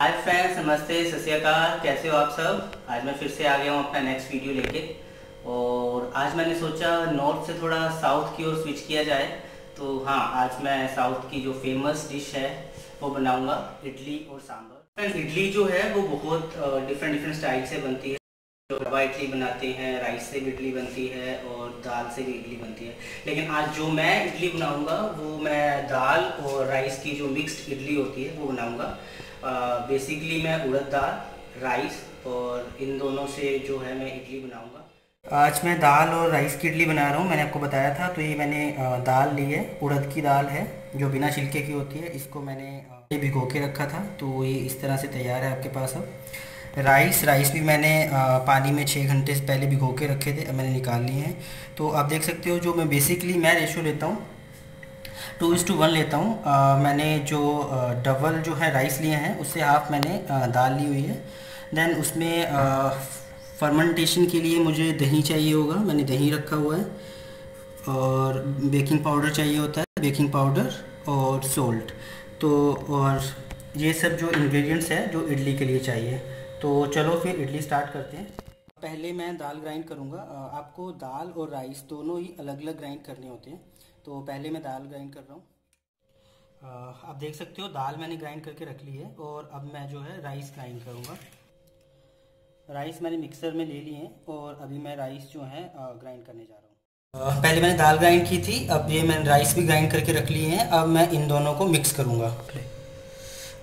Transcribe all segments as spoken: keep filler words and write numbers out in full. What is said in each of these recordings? Hi friends, नमस्ते, सत श्री अकाल। कैसे हो आप सब? आज मैं फिर से आ गया हूँ अपना नेक्स्ट वीडियो लेके, और आज मैंने सोचा नॉर्थ से थोड़ा साउथ की ओर स्विच किया जाए। तो हाँ, आज मैं साउथ की जो फेमस डिश है वो बनाऊंगा, इडली और सांभर। फ्रेंड्स, इडली जो है वो बहुत डिफरेंट डिफरेंट स्टाइल से बनती है। जो रवा इडली बनाते हैं, राइस से भी इडली बनती है और दाल से भी इडली बनती है। लेकिन आज जो मैं इडली बनाऊँगा वो मैं दाल और राइस की जो मिक्स्ड इडली होती है वो बनाऊँगा। बेसिकली uh, मैं उड़द दाल, राइस और इन दोनों से जो है मैं इडली बनाऊंगा। आज मैं दाल और राइस की इडली बना रहा हूँ, मैंने आपको बताया था। तो ये मैंने दाल ली है, उड़द की दाल है जो बिना छिलके की होती है। इसको मैंने भिगो के रखा था, तो ये इस तरह से तैयार है आपके पास अब। राइस राइस भी मैंने पानी में छः घंटे से पहले भिगो के रखे थे, अब मैंने निकाल लिए हैं। तो आप देख सकते हो जो मैं बेसिकली मैं रेशो लेता हूँ, टू इस टू वन लेता हूँ। मैंने जो डबल जो है राइस लिए हैं उससे हाफ मैंने आ, दाल ली हुई है। देन उसमें आ, फर्मेंटेशन के लिए मुझे दही चाहिए होगा, मैंने दही रखा हुआ है। और बेकिंग पाउडर चाहिए होता है, बेकिंग पाउडर और सॉल्ट। तो और ये सब जो इंग्रेडिएंट्स है जो इडली के लिए चाहिए। तो चलो फिर इडली स्टार्ट करते हैं। पहले मैं दाल ग्राइंड करूँगा। आपको दाल और राइस दोनों ही अलग अलग ग्राइंड करने होते हैं। तो पहले मैं दाल ग्राइंड कर रहा हूँ। आप देख सकते हो दाल मैंने ग्राइंड करके रख ली है। और अब मैं जो है राइस ग्राइंड करूँगा। राइस मैंने मिक्सर में ले लिए हैं और अभी मैं राइस जो है ग्राइंड करने जा रहा हूँ। पहले मैंने दाल ग्राइंड की थी, अब ये मैंने राइस भी ग्राइंड करके रख लिए हैं। अब मैं इन दोनों को मिक्स करूँगा।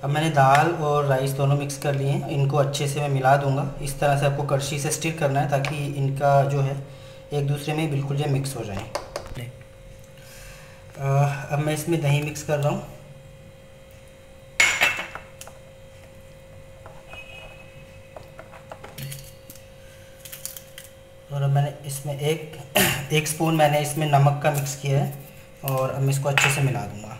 अब मैंने दाल और राइस दोनों मिक्स कर लिए हैं। इनको अच्छे से मैं मिला दूँगा। इस तरह से आपको करछी से स्टिर करना है ताकि इनका जो है एक दूसरे में बिल्कुल जो मिक्स हो जाए। अब मैं इसमें दही मिक्स कर रहा हूँ। और अब मैंने इसमें एक एक स्पून मैंने इसमें नमक का मिक्स किया है। और अब मैं इसको अच्छे से मिला दूँगा।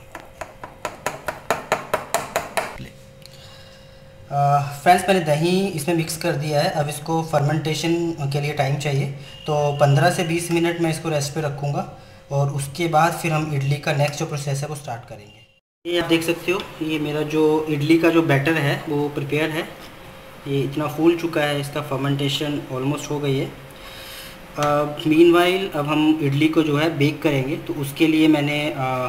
फ्रेंड्स, मैंने दही इसमें मिक्स कर दिया है। अब इसको फर्मेंटेशन के लिए टाइम चाहिए, तो पंद्रह से बीस मिनट मैं इसको रेस्ट पे रखूँगा। और उसके बाद फिर हम इडली का नेक्स्ट जो प्रोसेस है वो स्टार्ट करेंगे। ये आप देख सकते हो, ये मेरा जो इडली का जो बैटर है वो प्रिपेयर है। ये इतना फूल चुका है, इसका फर्मेंटेशन ऑलमोस्ट हो गई है। अब मीनवाइल अब हम इडली को जो है बेक करेंगे। तो उसके लिए मैंने आ,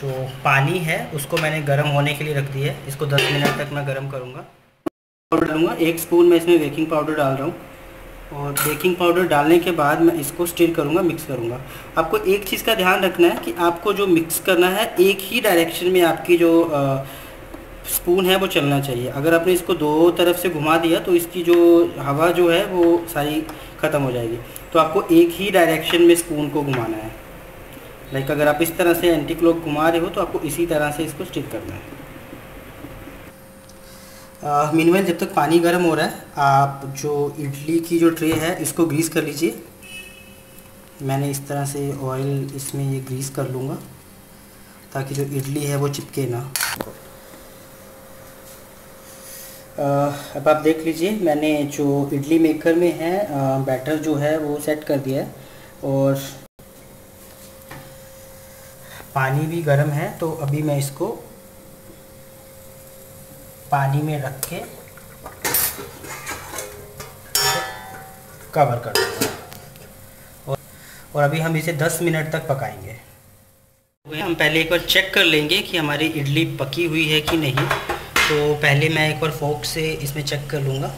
जो पानी है उसको मैंने गर्म होने के लिए रख दिया है। इसको दस मिनट तक मैं गर्म करूँगा। पाउडर डालूँगा, एक स्पून मैं इसमें बेकिंग पाउडर डाल रहा हूँ। और बेकिंग पाउडर डालने के बाद मैं इसको स्टिर करूँगा, मिक्स करूँगा। आपको एक चीज़ का ध्यान रखना है कि आपको जो मिक्स करना है एक ही डायरेक्शन में आपकी जो आ, स्पून है वो चलना चाहिए। अगर आपने इसको दो तरफ से घुमा दिया तो इसकी जो हवा जो है वो सारी ख़त्म हो जाएगी। तो आपको एक ही डायरेक्शन में स्पून को घुमाना है। लाइक अगर आप इस तरह से एंटी क्लॉक घुमा रहे हो तो आपको इसी तरह से इसको स्टिर करना है। मीनवाइल जब तक पानी गर्म हो रहा है, आप जो इडली की जो ट्रे है इसको ग्रीस कर लीजिए। मैंने इस तरह से ऑयल इसमें ये ग्रीस कर लूँगा ताकि जो इडली है वो चिपके ना। आ, अब आप देख लीजिए, मैंने जो इडली मेकर में है आ, बैटर जो है वो सेट कर दिया है। और पानी भी गर्म है, तो अभी मैं इसको पानी में रख के कवर कर दूँगा। और, और अभी हम इसे दस मिनट तक पकाएंगे। हम पहले एक बार चेक कर लेंगे कि हमारी इडली पकी हुई है कि नहीं। तो पहले मैं एक बार फोर्क से इसमें चेक कर लूँगा।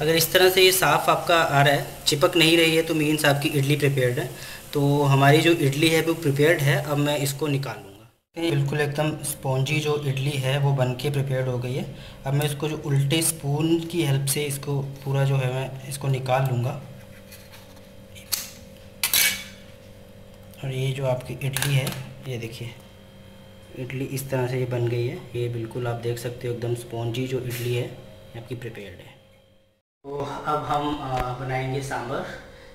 अगर इस तरह से ये साफ़ आपका आ रहा है, चिपक नहीं रही है, तो मीन्स आपकी इडली प्रिपेयर्ड है। तो हमारी जो इडली है वो प्रिपेयर्ड है। अब मैं इसको निकाल लूँगा। बिल्कुल एकदम स्पॉन्जी जो इडली है वो बनके प्रिपेयर्ड हो गई है। अब मैं इसको जो उल्टे स्पून की हेल्प से इसको पूरा जो है मैं इसको निकाल लूँगा। और ये जो आपकी इडली है, ये देखिए, इडली इस तरह से ये बन गई है। ये बिल्कुल आप देख सकते हो, एकदम स्पॉन्जी जो इडली है आपकी प्रिपेयर्ड है। तो अब हम बनाएंगे सांभर।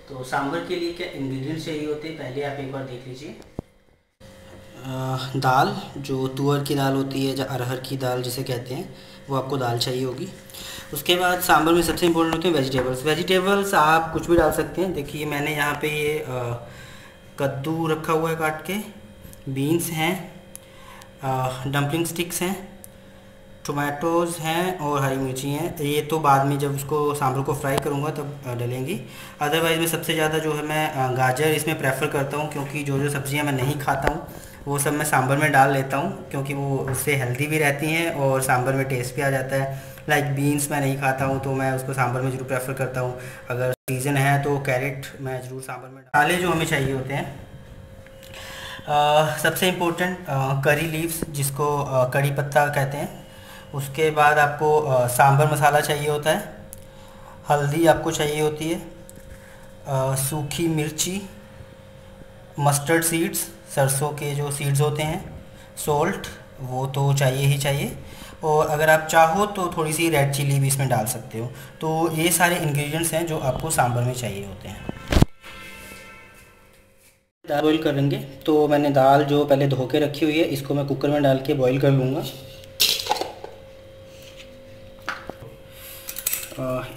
तो सांभर के लिए क्या इंग्रेडिएंट्स चाहिए होते हैं पहले आप एक बार देख लीजिए। दाल, जो तुअर की दाल होती है या अरहर की दाल जिसे कहते हैं, वो आपको दाल चाहिए होगी। उसके बाद सांभर में सबसे इम्पोर्टेंट होते हैं वेजिटेबल्स। वेजिटेबल्स आप कुछ भी डाल सकते हैं। देखिए, मैंने यहाँ पे ये कद्दू रखा हुआ है काट के, बीन्स हैं, डम्पलिंग स्टिक्स हैं, टोमेटोज़ हैं और हरी मिर्ची हैं। ये तो बाद में जब उसको सांभर को फ्राई करूँगा तब डलेंगी। अदरवाइज़ में सबसे ज़्यादा जो है मैं गाजर इसमें प्रेफर करता हूँ, क्योंकि जो जो सब्ज़ियाँ मैं नहीं खाता हूँ वो सब मैं सांभर में डाल लेता हूँ, क्योंकि वो उससे हेल्दी भी रहती हैं और सांभर में टेस्ट भी आ जाता है। लाइक like बीन्स मैं नहीं खाता हूँ तो मैं उसको सांभर में ज़रूर प्रेफर करता हूँ। अगर सीज़न है तो कैरेट मैं ज़रूर सांभर में। मसाले जो हमें चाहिए होते हैं आ, सबसे इम्पोर्टेंट करी लीव्स, जिसको आ, कड़ी पत्ता कहते हैं। उसके बाद आपको आ, सांभर मसाला चाहिए होता है, हल्दी आपको चाहिए होती है, आ, सूखी मिर्ची, मस्टर्ड सीड्स, सरसों के जो सीड्स होते हैं, सॉल्ट वो तो चाहिए ही चाहिए, और अगर आप चाहो तो थोड़ी सी रेड चिली भी इसमें डाल सकते हो। तो ये सारे इंग्रेडिएंट्स हैं जो आपको सांभर में चाहिए होते हैं। दाल बॉईल करेंगे तो मैंने दाल जो पहले धो के रखी हुई है इसको मैं कुकर में डाल के बॉईल कर लूँगा।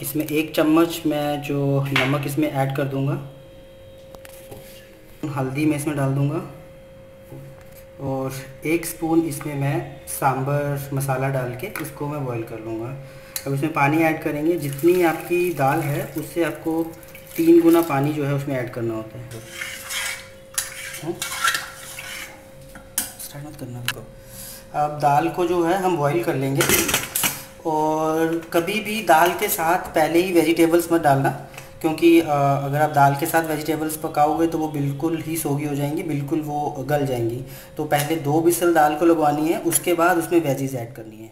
इसमें एक चम्मच मैं जो नमक इसमें ऐड कर दूँगा, हल्दी मैं इसमें डाल दूँगा, और एक स्पून इसमें मैं सांभर मसाला डाल के इसको मैं बॉईल कर लूँगा। अब इसमें पानी ऐड करेंगे, जितनी आपकी दाल है उससे आपको तीन गुना पानी जो है उसमें ऐड करना होता है। स्टार्ट मत करना आपको। अब दाल को जो है हम बॉईल कर लेंगे, और कभी भी दाल के साथ पहले ही वेजिटेबल्स मत डालना, क्योंकि अगर आप दाल के साथ वेजिटेबल्स पकाओगे तो वो बिल्कुल ही सोगी हो जाएंगी, बिल्कुल वो गल जाएंगी। तो पहले दो बिसल दाल को लगवानी है, उसके बाद उसमें वेजीज ऐड करनी है।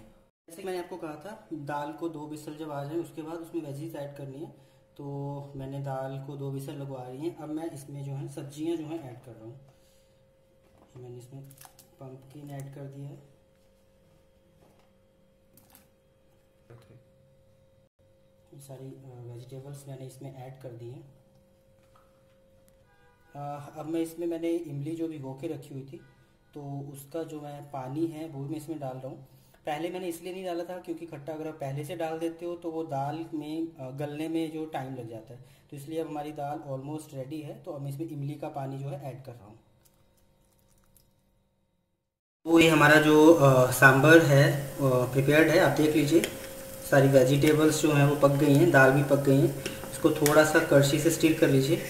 जैसे मैंने आपको कहा था दाल को दो बिसल जब आ जाए उसके बाद उसमें वेजीज ऐड करनी है। तो मैंने दाल को दो बिसल लगवा रही है। अब मैं इसमें जो है सब्जियाँ जो हैं ऐड कर रहा हूँ। मैंने इसमें पम्पकिन ऐड कर दिया है, सारी वेजिटेबल्स मैंने इसमें ऐड कर दी हैं। अब मैं इसमें मैंने इमली जो भिगो के रखी हुई थी तो उसका जो मैं पानी है वो मैं इसमें डाल रहा हूँ। पहले मैंने इसलिए नहीं डाला था क्योंकि खट्टा अगर आप पहले से डाल देते हो तो वो दाल में गलने में जो टाइम लग जाता है, तो इसलिए अब हमारी दाल ऑलमोस्ट रेडी है। तो अब मैं इसमें इमली का पानी जो है ऐड कर रहा हूँ। तो ये हमारा जो सांभर है प्रिपेयर्ड है। आप देख लीजिए सारी वेजिटेबल्स जो हैं वो पक गई हैं, दाल भी पक गई है। इसको थोड़ा सा करछी से स्टीर कर लीजिए।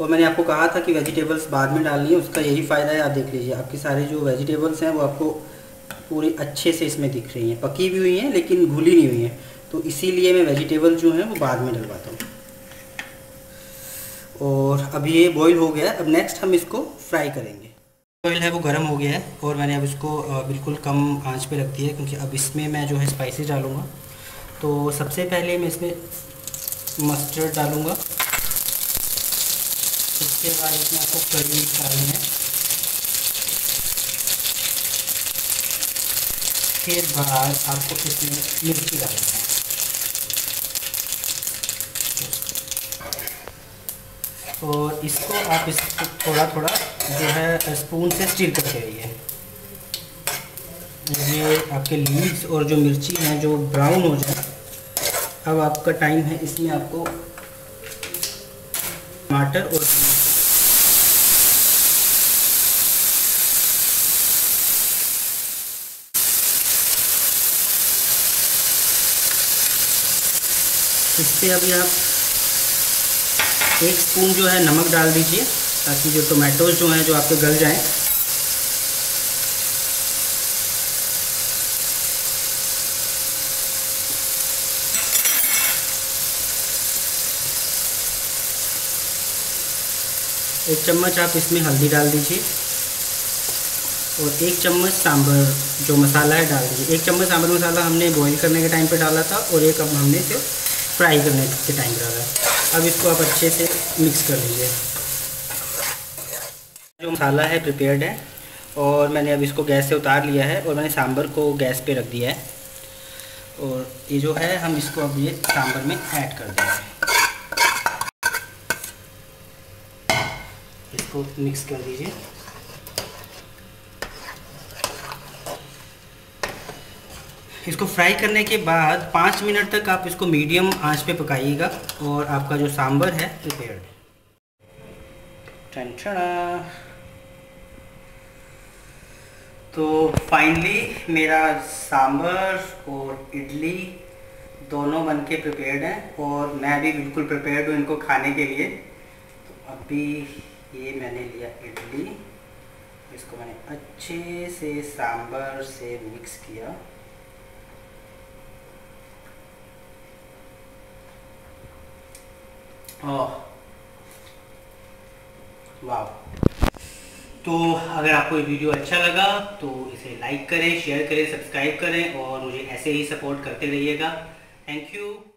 और मैंने आपको कहा था कि वेजिटेबल्स बाद में डालनी है, उसका यही फ़ायदा है। आप देख लीजिए आपकी सारी जो वेजिटेबल्स हैं वो आपको पूरी अच्छे से इसमें दिख रही हैं, पकी भी हुई हैं लेकिन घुली नहीं हुई हैं। तो इसीलिए मैं वेजिटेबल्स जो हैं वो बाद में डलवाता हूँ। और अब ये बॉयल हो गया है, अब नेक्स्ट हम इसको फ्राई करेंगे। ऑयल है वो गर्म हो गया है और मैंने अब इसको बिल्कुल कम आंच पे रख दिया है, क्योंकि अब इसमें मैं जो है स्पाइसेस डालूँगा। तो सबसे पहले मैं इसमें मस्टर्ड डालूँगा, उसके बाद इसमें आपको करी मिर्च डालनी है, फिर बाद आपको इसमें मिर्ची डालनी है। और इसको आप इसको थोड़ा थोड़ा जो है स्पून से स्टीर करते रहिए। ये आपके लीव्स और जो मिर्ची हैं जो ब्राउन हो जाए। अब आपका टाइम है, इसमें आपको टमाटर और इससे अभी आप एक स्पून जो है नमक डाल दीजिए, ताकि जो टोमेटोज जो हैं जो आपके गल जाएं। एक चम्मच आप इसमें हल्दी डाल दीजिए और एक चम्मच सांभर जो मसाला है डाल दीजिए। एक चम्मच सांभर मसाला हमने बॉईल करने के टाइम पे डाला था और एक अब हमने इसे फ्राई करने के टाइम डाला है। अब इसको आप अच्छे से मिक्स कर लीजिए। जो मसाला है प्रिपेयर्ड है और मैंने अब इसको गैस से उतार लिया है और मैंने सांभर को गैस पे रख दिया है। और ये जो है हम इसको अब ये सांभर में ऐड कर देंगे। इसको मिक्स कर दीजिए। इसको फ्राई करने के बाद पाँच मिनट तक आप इसको मीडियम आंच पे पकाइएगा और आपका जो सांभर है प्रिपेयर्ड है। तो फाइनली मेरा सांभर और इडली दोनों बनके प्रिपेयर्ड हैं और मैं भी बिल्कुल प्रिपेयर्ड हूँ इनको खाने के लिए। तो अभी ये मैंने लिया इडली, इसको मैंने अच्छे से सांभर से मिक्स किया। ओह वाह। तो अगर आपको ये वीडियो अच्छा लगा तो इसे लाइक करें, शेयर करें, सब्सक्राइब करें और मुझे ऐसे ही सपोर्ट करते रहिएगा। Thank you.